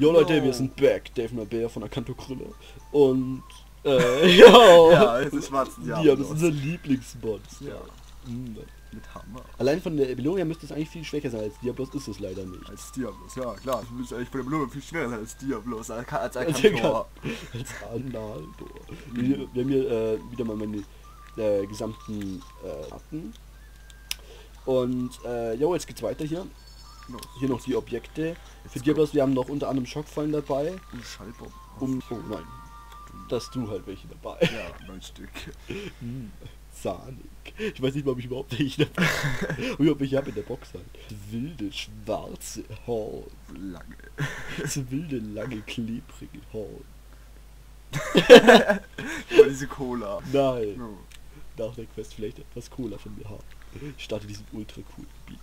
Jo Leute, wir sind back. Dave Malbeer von Akanto Kriller. Und yo. Ja, es ist schwarzen Diablos. Ja, das ist unser Lieblingsbots. Ja. Mit Hammer. Allein von der Belonia müsste es eigentlich viel schwächer sein als Diablos, ist es leider nicht. Als Diablos, ja klar. Es müsste eigentlich von der Belonia viel schwerer sein als Diablos. Als Akantor. Als Analbor. Wir haben hier wieder mal meine gesamten Karten. Und jo, jetzt geht's weiter hier. Los. Hier noch die Objekte. Jetzt für Diablos, wir haben noch unter anderem Schockfallen dabei. Und Schallbomben. Oh nein. Dass du halt welche dabei. Ja, 9 Stück. Sonic. Ich weiß nicht mal, ob ich überhaupt welche dabei habe. Ob ich habe in der Box halt. Wilde, schwarze Horn. Lange. Das wilde, lange, klebrige Horn. Diese Cola. Nein. No. Nach der Quest vielleicht etwas Cola von mir haben. Ich starte diesen ultra coolen Beat.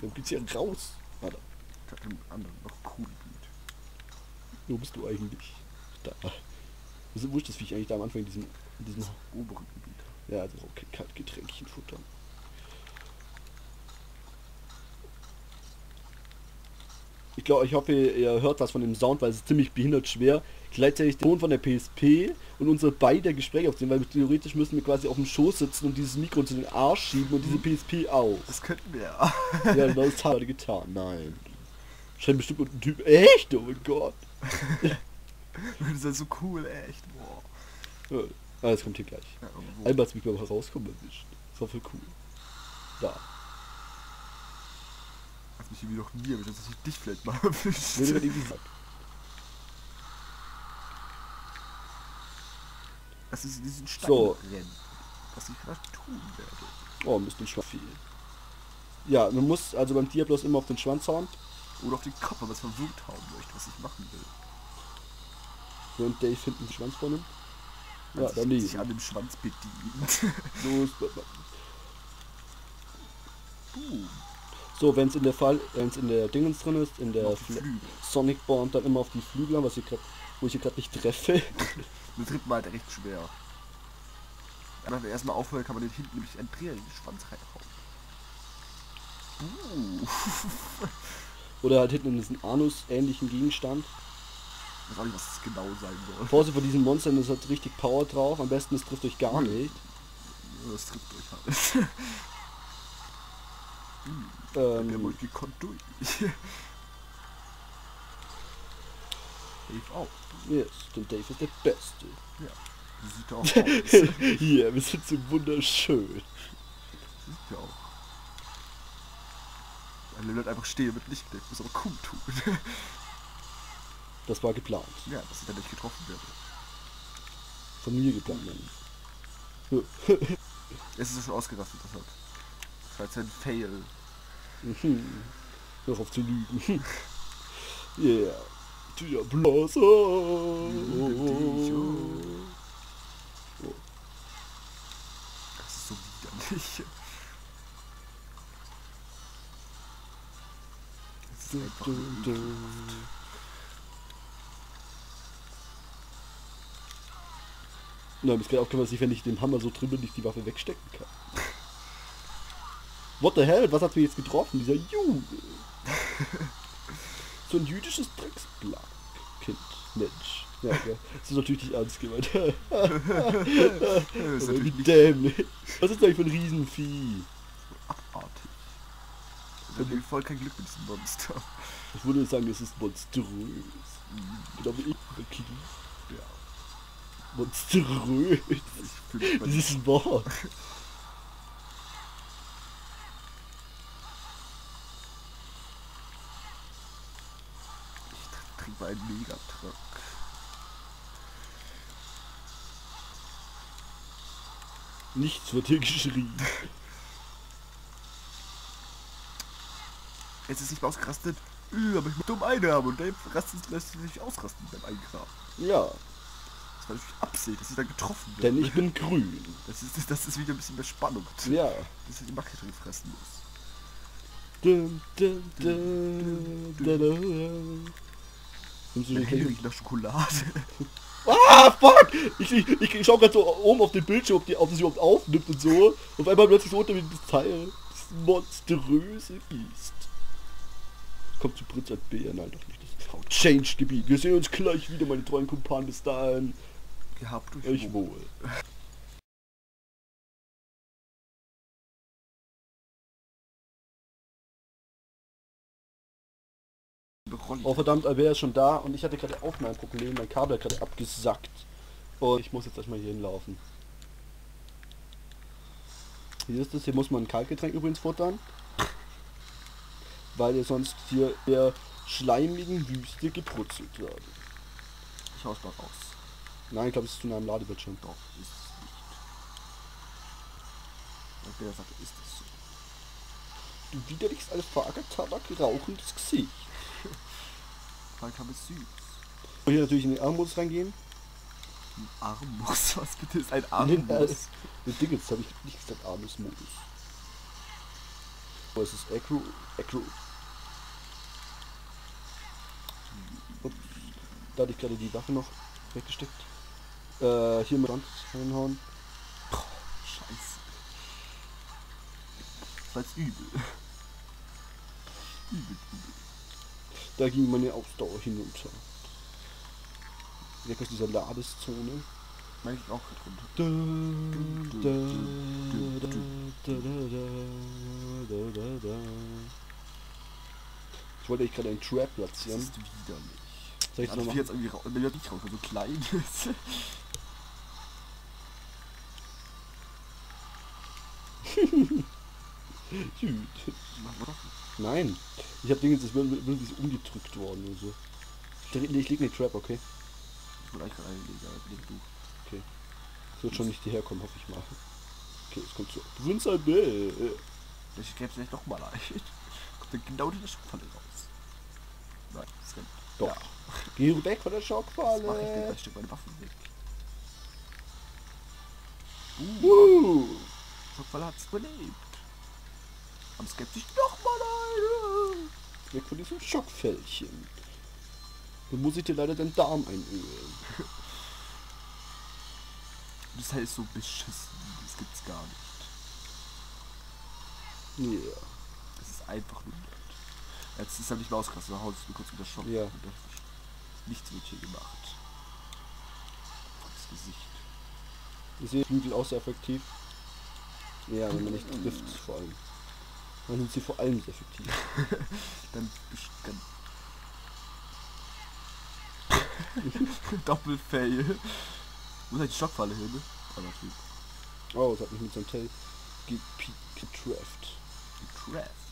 Dann geht's hier raus. Warte. Ich hatte einen anderen noch coolen Beat. Wo bist du eigentlich? Da. Also, wo ist das Viech eigentlich da am Anfang in diesem oberen Gebiet? Ja, also okay, Kaltgetränkchen futtern. Ich glaube, ich hoffe, ihr hört was von dem Sound, weil es ist ziemlich behindert schwer. Gleichzeitig den Ton von der PSP und unsere beiden Gespräche aufziehen, weil wir theoretisch müssen wir quasi auf dem Schoß sitzen und dieses Mikro zu den Arsch schieben und diese PSP aus. Das könnten wir ja. Ja, genau, das haben wir getan. Nein. Schreibt bestimmt unten Typ. Echt? Oh mein Gott. Das ist ja so cool, echt. Boah. Ja, das kommt hier gleich. Ja, Albert mich mal rauskommen erwischt. Das war voll cool. Da. Hat mich irgendwie noch nie erwischt, dass ich dich vielleicht mal erwischt. Das ist in diesen Stein so. Rennen. Was ich gerade tun werde. Oh, ein bisschen schwach viel. Ja, man muss also beim Diablos immer auf den Schwanz hauen. Oder auf den Kopf, was verwirrt haben möchte, was ich machen will. Und Dave hinten den Schwanz vorne. Ja, da liegt sich an dem Schwanz bedient. So, wenn es in der Dingens drin ist, in der Sonic Bomb, dann immer auf die Flügel, wo ich hier gerade nicht treffe. Das tritt mal halt recht schwer. Wenn man erstmal aufhört, kann man den hinten nämlich einen Dreh in den Schwanz reinhauen. Oder halt hinten in diesen Anus-ähnlichen Gegenstand. Ich weiß nicht, was das genau sein soll. Vorsicht vor diesen Monstern, das hat richtig Power drauf. Am besten, es trifft euch gar nicht. Ja, das trifft euch halt. Wir haben euch gekonnt durch. Dave auch. Yes, denn Dave ist der Beste. Ja, das sieht er auch aus. Hier, yeah, wir sind so wunderschön. Das sieht ja auch. Ein Level einfach stehen wird nicht gedeckt, muss aber cool tun. Das war geplant. Ja, dass ich da nicht getroffen werde. Von mir geplant, nein. Es ist ja schon ausgerastet, das hat. Das war jetzt ein Fail. Hör auf zu lügen. Yeah. Diablos. Das ist so widerlich. Das ist einfach ekelhaft. Nein, bis gerade aufgehört, dass ich, wenn ich den Hammer so drüber nicht die Waffe wegstecken kann. What the hell? Was hat mich jetzt getroffen? Dieser Jude. So ein jüdisches Drecksblatt. Kind. Mensch. Ja, okay. Das ist natürlich nicht ernst gemeint. Wie dämlich. Was ist eigentlich für ein Riesenvieh? Abartig. Ich habe voll kein Glück mit diesem Monster. Ich würde sagen, es ist monströs. Genau wie ich. Ja. Monströs. Dieses Wort. Ich trinke einen Megatruck. Nichts wird hier geschrien. Jetzt ist nicht mehr ausgerastet. Aber ich muss dumm einhaben und Dave lässt sich ausrasten beim Eingraben. Ja. Weil ich absehe, dass ich dann getroffen werde. Denn ich bin grün. Das ist wieder ein bisschen mehr Spannung. Ja. Dass ich die Macke drin fressen muss. Hellwig nach Schokolade. Ah, fuck! Ich schau gerade so oben auf den Bildschirm, ob das überhaupt aufnimmt und so. Auf einmal plötzlich so unter mir das Teil. Das monströse Biest. Kommt zu Prinz als Bären, nein, doch nicht. Change-Gebiet. Wir sehen uns gleich wieder, meine treuen Kumpanen. Bis dahin. Gehabt euch wohl. Oh verdammt, Albert ist schon da und ich hatte gerade auch mein Problem, mein Kabel hat gerade abgesackt. Und ich muss jetzt erstmal hier hinlaufen. Hier ist es, hier muss man ein Kaltgetränk übrigens futtern. Weil ihr sonst hier in der schleimigen Wüste gebrutzelt wird. Ich hau's gerade raus. Nein, ich glaube, es ist zu einem Ladebildschirm. Doch, ist es nicht. Der sagt, ist es so. Du widerlichst als Fagertabak rauchendes Gesicht. Fagertabak ist süß. Und hier natürlich in den Armmus reingehen. Ein Armmus? Was bitte ist ein Armmus? Mit Ding, jetzt habe ich nicht gesagt Armmus-Modus. Oh, es ist Acro. Acro. Da hatte ich gerade die Waffe noch weggesteckt. Hier mit Rand reinhauen. Scheiße. Das war jetzt übel. Übel. Da ging meine Ausdauer hinunter. Weg aus dieser Ladeszone. Meine ich auch gerade runter. Ich wollte eigentlich gerade einen Trap platzieren. Das ist widerlich. Soll ich das nochmal? Jetzt irgendwie raus, wenn ich nicht raus, weil so klein ist. Nein, ich hab Dinge, das ist umgedrückt worden und so. Ich leg ne Trap, okay? Ich wollte eigentlich gerade einlegen, aber leg du. Okay. Das wird schon nicht hierher kommen, hoffe ich mal. Okay, jetzt kommt so. Prinz Albert! Ich gäbe vielleicht nochmal ein. Kommt dann genau die Schuhfalle raus. Nein, das rennt. Doch. Ja. Geh weg von der Schockfalle! Jetzt mach ich dir ein Stück meine Waffen weg. Schockfalle hat's überlebt. Am Skeptisch nochmal eine! Weg von diesem Schockfällchen. Dann muss ich dir leider den Darm einölen. Das heißt so beschissen, das gibt's gar nicht. Ja. Yeah. Das ist einfach nur... Jetzt ist er nicht mehr ausgerastet, haut es mir kurz wieder Schock. Ja. Nichts wird hier gemacht. Das Gesicht. Ich sehe Flügel auch sehr effektiv. Ja, wenn man nicht trifft, vor allem. Dann sind sie vor allem sehr effektiv. dann... Doppelfail. Wo ist eigentlich die Schockfalle hin? Oh, das hat mich mit seinem Tail getrafft.